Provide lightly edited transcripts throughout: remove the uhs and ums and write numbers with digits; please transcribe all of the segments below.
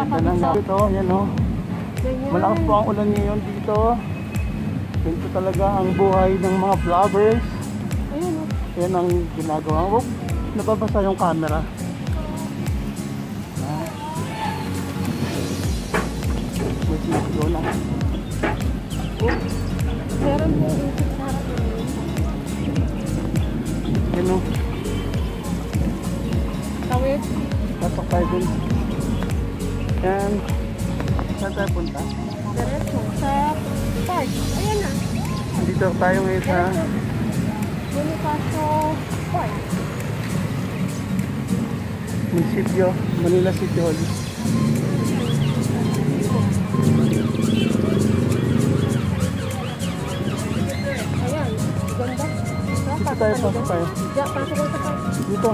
Ganda ng dito, yan o. Malakas po ang ulan ngayon dito. Ganito talaga ang buhay ng mga vloggers. Yan ang ginagawa. Oh, nababasa yung camera. Magsisiglo na. Meron po yung sarap. Yan o. Tawid. Tatok tayo dun. Yan. Saan tayo punta? Diretso sa park. Ayan na. Dito tayo ngayon sa Bonifacio Park. Munisipyo. Manila City Hall. Ayan. Ganda. Dito tayo. Pasok tayo. Dito.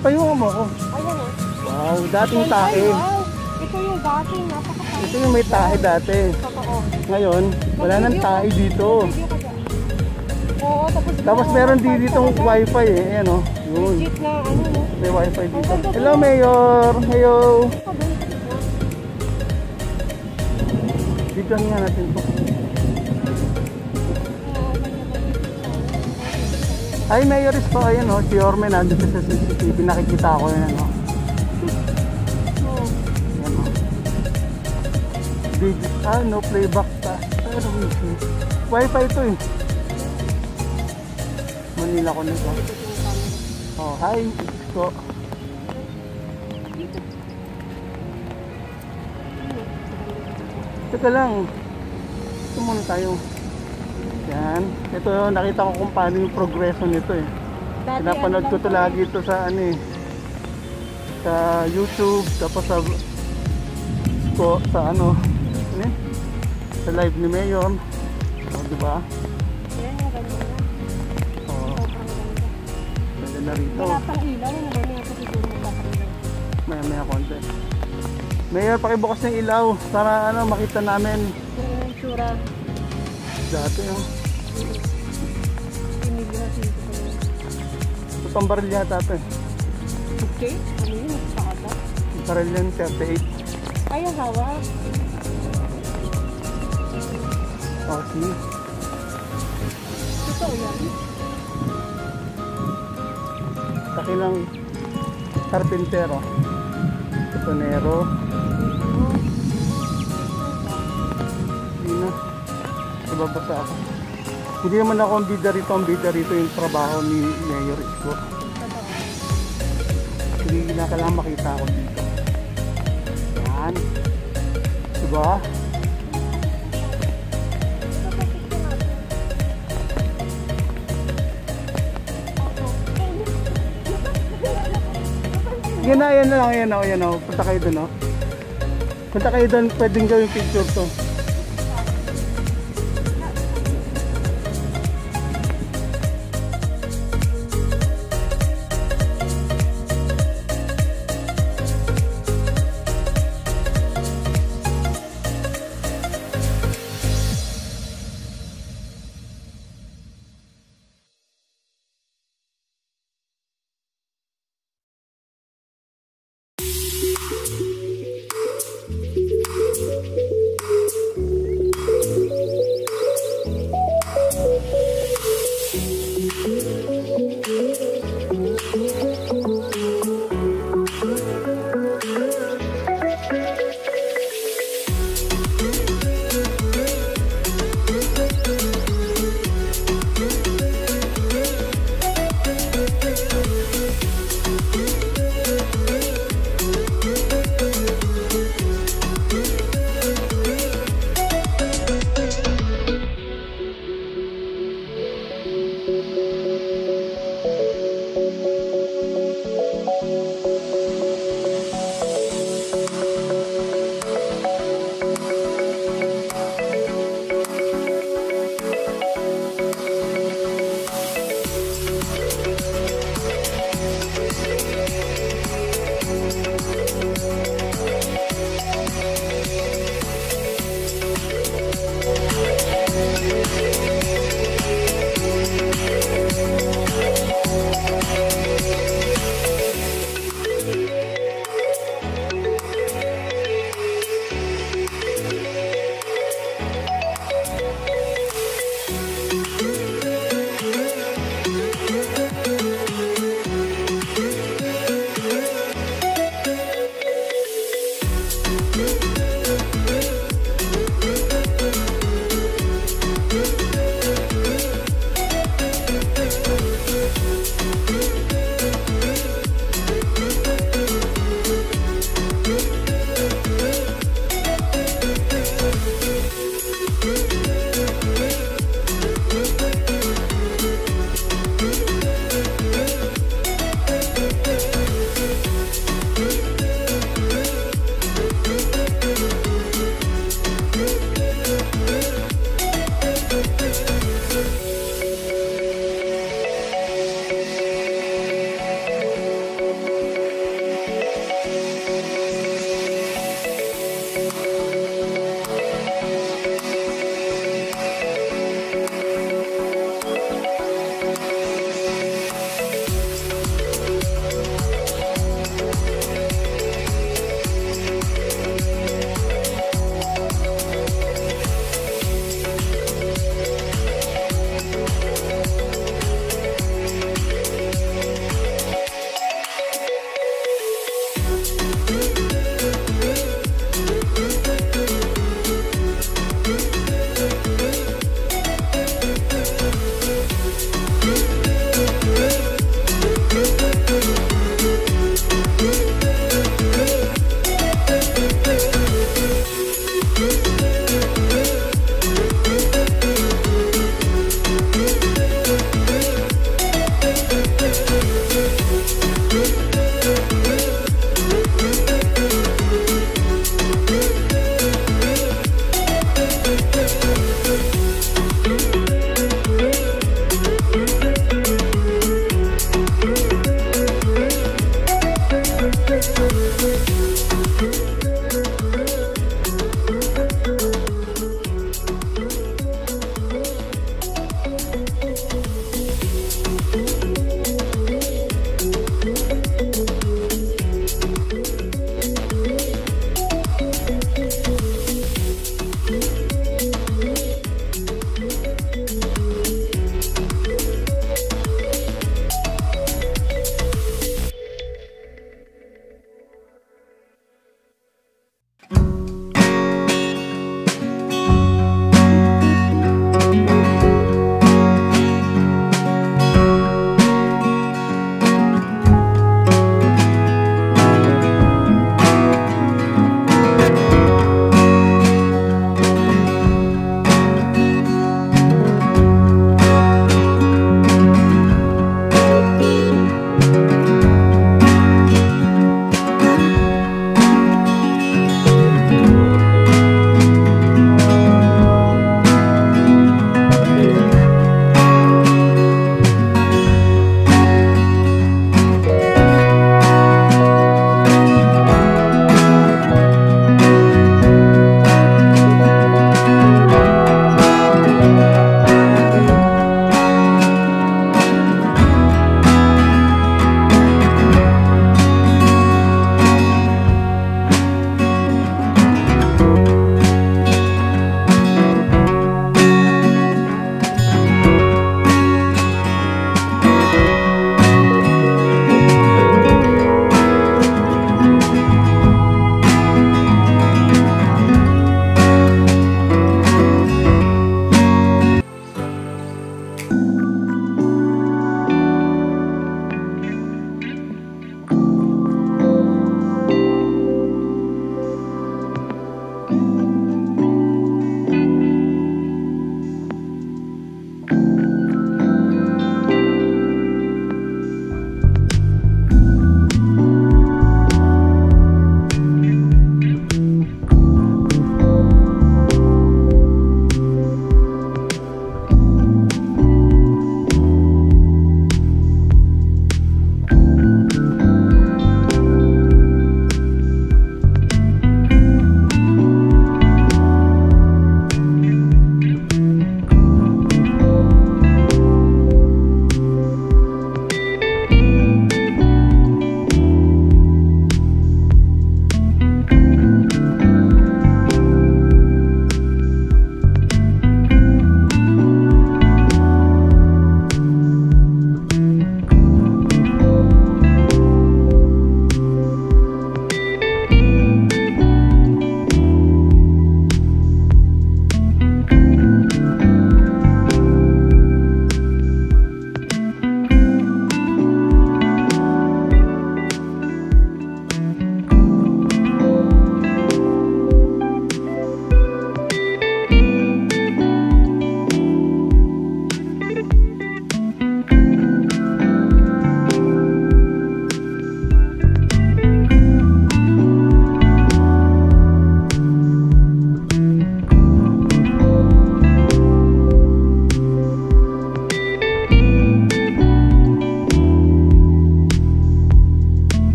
Payungan mo ako. Ayan o. Wow, dating tae. Ito yung dating, napakatae. Ito yung may tae dati. Ngayon, wala nang tae dito. Oo, tapos meron din ditong wifi eh. Ayan o. May wifi dito. Hello, Mayor. Hello. Dito nga natin po. Ay, Mayor is po, ayun o, si Orme na, dito sa CCTV, nakikita ko yun, ano. Ayan o. Digital, no playback pa. Pero wifi. Wifi ito eh. Manila ko nito. Oh, hi, ito. Teka lang. Ito muna tayo. Yan. Ito, nakita ko kung paano yung progreso nito eh. Pinapanood ko ito lagi ito sa ano eh, sa YouTube, tapos sa ano, eh? Sa live ni Mayor. O, diba? Yan, maganda na. O. Maganda na rito. Wala pang ilaw. Ano ba niya kapituro mo pa rin? Maya konti. Mayor, pakibukas ng ilaw para ano, makita namin. Yung tsura. Dati yung ito pang baril yata ito eh. Okay, ano yun? Nakakata? Baril yun 38. Ay, ang hawak. Okay. Totoo yan? Kakilang karpintero. Pitonero. Hindi na. Ibabasa ako. Hindi naman ako ang bida rito yung trabaho ni Mayor Isko. Hindi na kailangan makita ako dito. Yan. Diba? Yan na, yan na lang, yan na, yan na. Punta kayo doon, oh. Punta kayo doon, pwedeng gawin picture to.